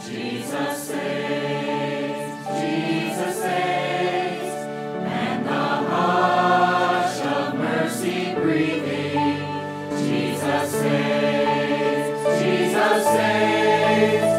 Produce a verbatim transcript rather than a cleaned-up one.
Jesus saves, Jesus saves.